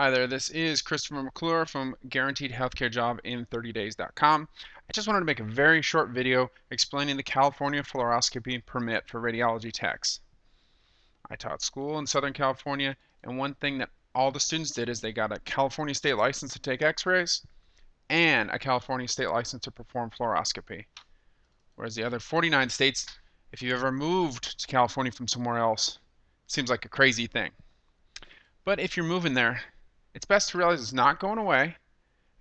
Hi there, this is Christopher McClure from Guaranteed Healthcare Job in 30 days.com. I just wanted to make a very short video explaining the California Fluoroscopy Permit for radiology techs. I taught school in Southern California, and one thing that all the students did is they got a California state license to take x-rays and a California state license to perform fluoroscopy. Whereas the other 49 states, if you ever moved to California from somewhere else, it seems like a crazy thing. But if you're moving there, it's best to realize it's not going away, and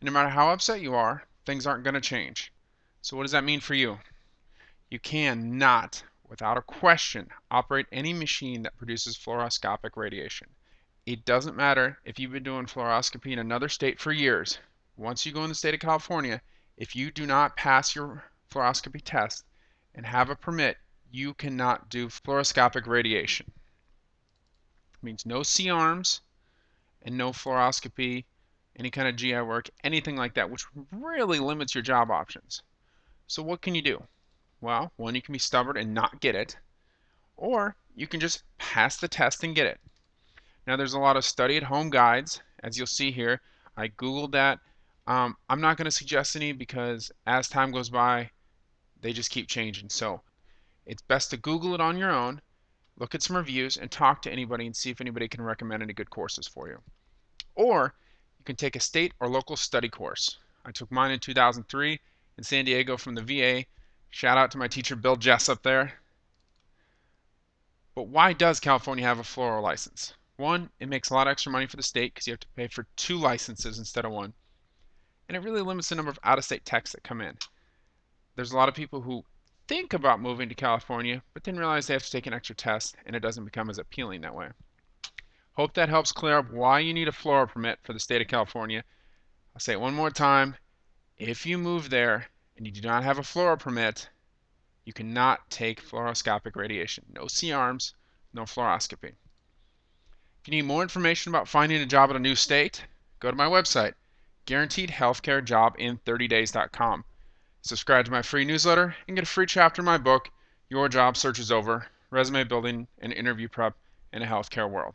no matter how upset you are, things aren't going to change. So what does that mean for you? You cannot, without a question, operate any machine that produces fluoroscopic radiation. It doesn't matter if you've been doing fluoroscopy in another state for years. Once you go in the state of California, if you do not pass your fluoroscopy test and have a permit, you cannot do fluoroscopic radiation. It means no C-arms, and no fluoroscopy, any kind of GI work, anything like that, which really limits your job options. So what can you do? Well, one, you can be stubborn and not get it, or you can just pass the test and get it. Now there's a lot of study at home guides, as you'll see here. I Googled that. I'm not going to suggest any because as time goes by, they just keep changing. So it's best to Google it on your own. Look at some reviews and talk to anybody and see if anybody can recommend any good courses for you. Or you can take a state or local study course. I took mine in 2003 in San Diego from the VA. Shout out to my teacher Bill Jess up there. But why does California have a fluoro license? One, it makes a lot of extra money for the state because you have to pay for two licenses instead of one. And it really limits the number of out-of-state techs that come in. There's a lot of people who think about moving to California, but then realize they have to take an extra test and it doesn't become as appealing that way. Hope that helps clear up why you need a fluoro permit for the state of California. I'll say it one more time. If you move there and you do not have a fluoro permit, you cannot take fluoroscopic radiation. No C-arms, no fluoroscopy. If you need more information about finding a job at a new state, go to my website, guaranteedhealthcarejob in30days.com. Subscribe to my free newsletter and get a free chapter in my book, Your Job Search is Over, Resume Building and Interview Prep in a Healthcare World.